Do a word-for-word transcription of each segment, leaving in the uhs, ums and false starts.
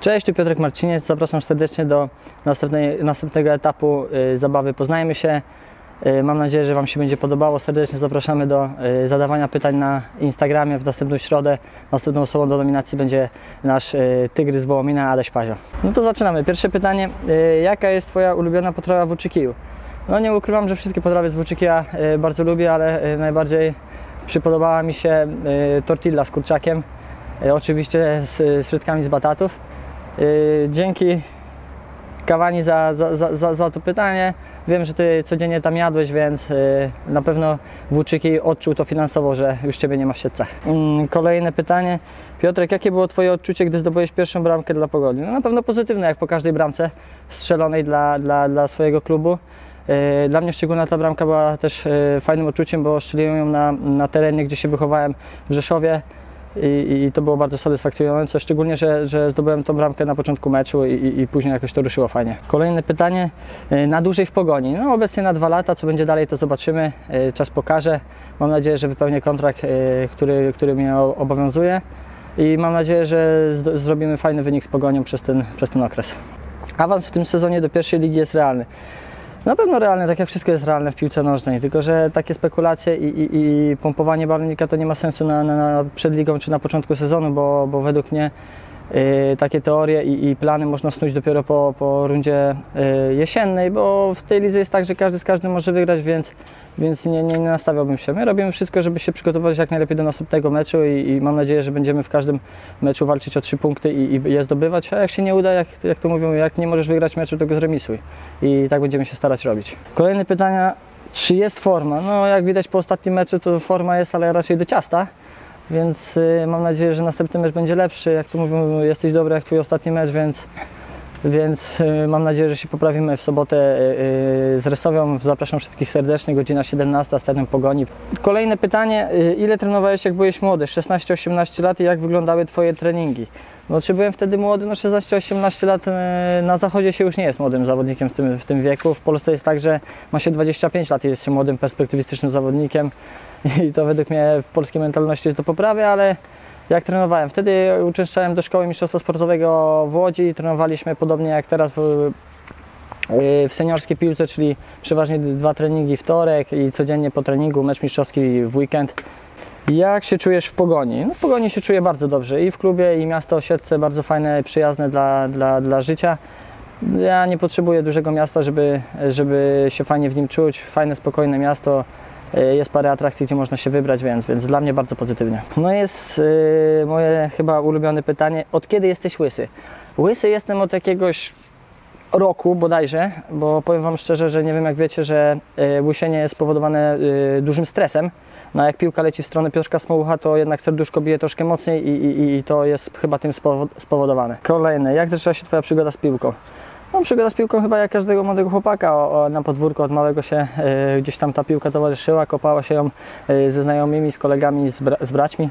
Cześć, tu Piotrek Marciniec. Zapraszam serdecznie do następnego etapu zabawy Poznajmy się. Mam nadzieję, że Wam się będzie podobało. Serdecznie zapraszamy do zadawania pytań na Instagramie w następną środę. Następną osobą do nominacji będzie nasz tygrys z Wołomina, Adaś Pazio. No to zaczynamy. Pierwsze pytanie. Jaka jest Twoja ulubiona potrawa w Włóczykiju? No nie ukrywam, że wszystkie potrawy z Włóczykija bardzo lubię, ale najbardziej przypodobała mi się tortilla z kurczakiem. Oczywiście z frytkami z batatów. Dzięki Kawani za, za, za, za to pytanie. Wiem, że Ty codziennie tam jadłeś, więc na pewno Włóczyki odczuł to finansowo, że już Ciebie nie ma w Siedlcach. Kolejne pytanie. Piotrek, jakie było Twoje odczucie, gdy zdobyłeś pierwszą bramkę dla Pogoni? No, na pewno pozytywne, jak po każdej bramce strzelonej dla, dla, dla swojego klubu. Dla mnie szczególna ta bramka była też fajnym odczuciem, bo strzeliłem ją na, na terenie, gdzie się wychowałem, w Rzeszowie. I, I to było bardzo satysfakcjonujące, szczególnie, że, że zdobyłem tą bramkę na początku meczu i, i później jakoś to ruszyło fajnie. Kolejne pytanie, na dłużej w Pogoni? No obecnie na dwa lata, co będzie dalej to zobaczymy, czas pokaże. Mam nadzieję, że wypełnię kontrakt, który, który mnie obowiązuje i mam nadzieję, że zrobimy fajny wynik z Pogonią przez ten, przez ten okres. Awans w tym sezonie do pierwszej ligi jest realny. Na pewno realne, tak jak wszystko jest realne w piłce nożnej, tylko że takie spekulacje i, i, i pompowanie balnika to nie ma sensu na, na, na przed ligą czy na początku sezonu, bo, bo według mnie y, takie teorie i, i plany można snuć dopiero po, po rundzie y, jesiennej, bo w tej lidze jest tak, że każdy z każdym może wygrać, więc, więc nie, nie nastawiałbym się. My robimy wszystko, żeby się przygotować jak najlepiej do następnego meczu i, i mam nadzieję, że będziemy w każdym meczu walczyć o trzy punkty i, i je zdobywać, a jak się nie uda, jak, jak to mówią, jak nie możesz wygrać meczu, to go zremisuj. I tak będziemy się starać robić. Kolejne pytania, czy jest forma? No jak widać po ostatnim meczu to forma jest, ale raczej do ciasta, więc y, mam nadzieję, że następny mecz będzie lepszy. Jak to mówią, jesteś dobry jak Twój ostatni mecz, więc... Więc y, mam nadzieję, że się poprawimy w sobotę y, y, z Resovią. Zapraszam wszystkich serdecznie, godzina siedemnasta, stadion Pogoni. Kolejne pytanie, y, ile trenowałeś jak byłeś młody, szesnaście osiemnaście lat i jak wyglądały Twoje treningi? No czy byłem wtedy młody, no szesnaście osiemnaście lat, y, na zachodzie się już nie jest młodym zawodnikiem w tym, w tym wieku. W Polsce jest tak, że ma się dwadzieścia pięć lat i jest się młodym, perspektywistycznym zawodnikiem. I to według mnie w polskiej mentalności jest do poprawy, ale... Jak trenowałem? Wtedy uczęszczałem do szkoły mistrzostwa sportowego w Łodzi i trenowaliśmy podobnie jak teraz w, w seniorskiej piłce, czyli przeważnie dwa treningi wtorek i codziennie po treningu mecz mistrzowski w weekend. Jak się czujesz w Pogoni? No, w Pogoni się czuję bardzo dobrze i w klubie, i miasto Siedlce bardzo fajne, przyjazne dla, dla, dla życia. Ja nie potrzebuję dużego miasta, żeby, żeby się fajnie w nim czuć, fajne, spokojne miasto. Jest parę atrakcji, gdzie można się wybrać, więc, więc dla mnie bardzo pozytywnie. No jest yy, moje chyba ulubione pytanie, od kiedy jesteś łysy? Łysy jestem od jakiegoś roku bodajże, bo powiem Wam szczerze, że nie wiem jak wiecie, że yy, łysienie jest spowodowane yy, dużym stresem. No a jak piłka leci w stronę Piotrka Smołucha, to jednak serduszko bije troszkę mocniej i, i, i to jest chyba tym spowodowane. Kolejne, jak zaczęła się Twoja przygoda z piłką? No, przygoda z piłką chyba jak każdego młodego chłopaka, o, o, na podwórku od małego się y, gdzieś tam ta piłka towarzyszyła, kopała się ją y, ze znajomymi, z kolegami, z, bra z braćmi.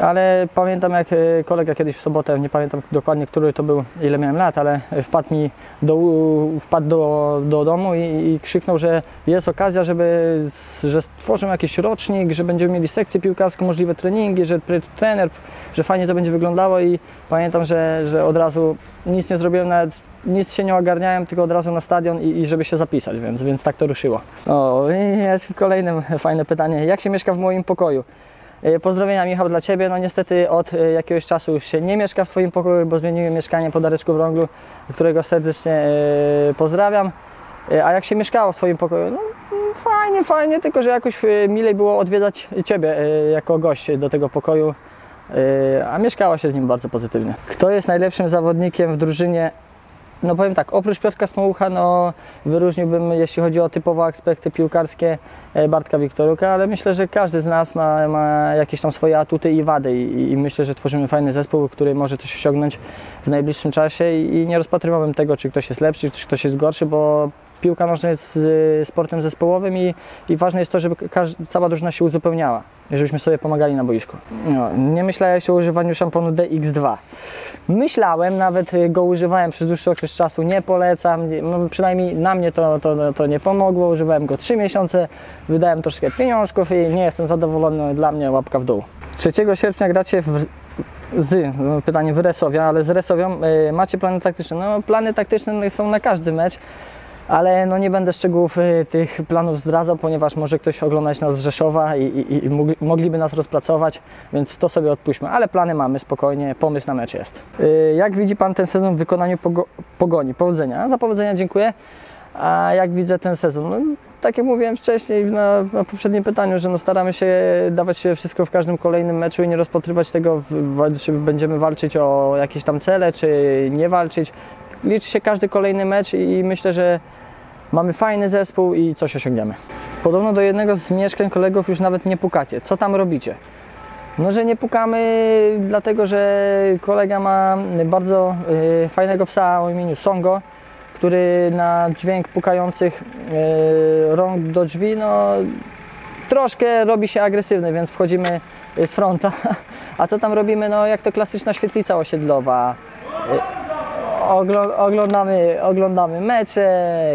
Ale pamiętam jak y, kolega kiedyś w sobotę, nie pamiętam dokładnie, który to był, ile miałem lat, ale wpadł mi do, wpadł do, do domu i, i krzyknął, że jest okazja, żeby, że stworzą jakiś rocznik, że będziemy mieli sekcję piłkarską, możliwe treningi, że trener, że fajnie to będzie wyglądało i pamiętam, że, że od razu nic nie zrobiłem, nawet nic się nie ogarniałem, tylko od razu na stadion i, i żeby się zapisać, więc, więc tak to ruszyło. O, i jest kolejne fajne pytanie. Jak się mieszka w moim pokoju? Pozdrowienia Michał dla Ciebie. No niestety od jakiegoś czasu już się nie mieszka w Twoim pokoju, bo zmieniłem mieszkanie po Dareczku Brąglu, którego serdecznie pozdrawiam. A jak się mieszkało w Twoim pokoju? No fajnie, fajnie, tylko że jakoś milej było odwiedzać Ciebie jako gość do tego pokoju, a mieszkało się z nim bardzo pozytywnie. Kto jest najlepszym zawodnikiem w drużynie? No powiem tak, oprócz Piotrka Smołucha, no wyróżniłbym, jeśli chodzi o typowe aspekty piłkarskie, Bartka Wiktoruka, ale myślę, że każdy z nas ma, ma jakieś tam swoje atuty i wady i, i myślę, że tworzymy fajny zespół, który może coś osiągnąć w najbliższym czasie i, i nie rozpatrywałbym tego, czy ktoś jest lepszy, czy ktoś jest gorszy, bo piłka nożna jest sportem zespołowym i, i ważne jest to, żeby każda, cała drużyna się uzupełniała, żebyśmy sobie pomagali na boisku. No, nie myślałem o używaniu szamponu D X dwa. Myślałem, nawet go używałem przez dłuższy okres czasu, nie polecam, no, przynajmniej na mnie to, to, to nie pomogło, używałem go trzy miesiące, wydałem troszkę pieniążków i nie jestem zadowolony, dla mnie łapka w dół. trzeciego sierpnia gracie w Z, pytanie w Resovia, ale z Resovią y, macie plany taktyczne? No, plany taktyczne są na każdy mecz, ale no, nie będę szczegółów y, tych planów zdradzał, ponieważ może ktoś oglądać nas z Rzeszowa i, i, i mogliby nas rozpracować, więc to sobie odpuśćmy, ale plany mamy spokojnie, pomysł na mecz jest. Y, jak widzi Pan ten sezon w wykonaniu pogo Pogoni? Powodzenia. Za powodzenia dziękuję. A jak widzę ten sezon? No, tak jak mówiłem wcześniej na, na poprzednim pytaniu, że no staramy się dawać wszystko w każdym kolejnym meczu i nie rozpatrywać tego, w, czy będziemy walczyć o jakieś tam cele, czy nie walczyć. Liczy się każdy kolejny mecz i myślę, że mamy fajny zespół i coś osiągniemy. Podobno do jednego z mieszkań kolegów już nawet nie pukacie. Co tam robicie? No, że nie pukamy, dlatego że kolega ma bardzo y, fajnego psa o imieniu Songo, który na dźwięk pukających yy, rąk do drzwi, no troszkę robi się agresywny, więc wchodzimy z fronta. A co tam robimy? No jak to klasyczna świetlica osiedlowa. Yy, ogl oglądamy, oglądamy mecze,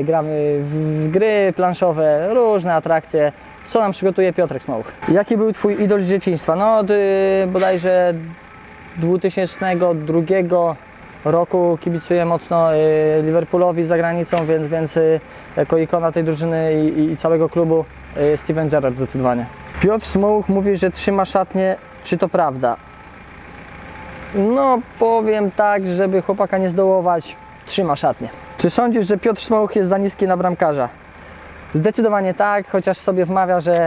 gramy w gry planszowe, różne atrakcje. Co nam przygotuje Piotrek Smołuch? Jaki był Twój idol z dzieciństwa? No od yy, bodajże dwa tysiące drugiego roku kibicuję mocno Liverpoolowi za granicą, więc, więc jako ikona tej drużyny i, i całego klubu Steven Gerrard zdecydowanie. Piotr Smołuch mówi, że trzyma szatnię. Czy to prawda? No powiem tak, żeby chłopaka nie zdołować, trzyma szatnię. Czy sądzisz, że Piotr Smołuch jest za niski na bramkarza? Zdecydowanie tak, chociaż sobie wmawia, że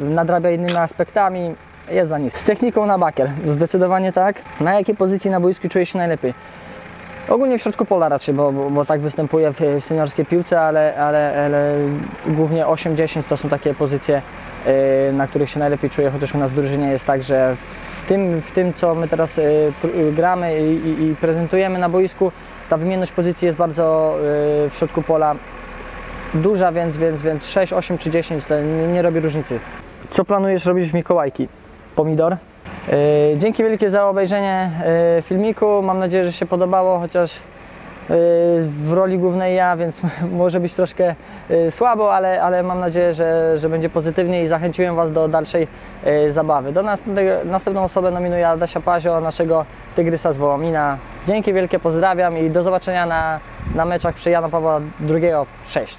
nadrabia innymi aspektami. Jest za niski. Z techniką na bakier, zdecydowanie tak. Na jakiej pozycji na boisku czuje się najlepiej? Ogólnie w środku pola raczej, bo, bo, bo tak występuje w, w seniorskiej piłce, ale, ale, ale głównie osiem dziesięć to są takie pozycje, yy, na których się najlepiej czuje, chociaż u nas w drużynie jest tak, że w tym, w tym co my teraz yy, gramy i, i, i prezentujemy na boisku, ta wymienność pozycji jest bardzo yy, w środku pola duża, więc, więc, więc sześć, osiem czy dziesięć to nie, nie robi różnicy. Co planujesz robić w Mikołajki? Pomidor. Yy, dzięki wielkie za obejrzenie yy, filmiku. Mam nadzieję, że się podobało, chociaż yy, w roli głównej ja, więc może być troszkę yy, słabo, ale, ale mam nadzieję, że, że będzie pozytywnie i zachęciłem Was do dalszej yy, zabawy. Do nas, do, następną osobę nominuję Adasia Pazio, naszego Tygrysa z Wołomina. Dzięki wielkie, pozdrawiam i do zobaczenia na, na meczach przy Jana Pawła drugiego. Cześć!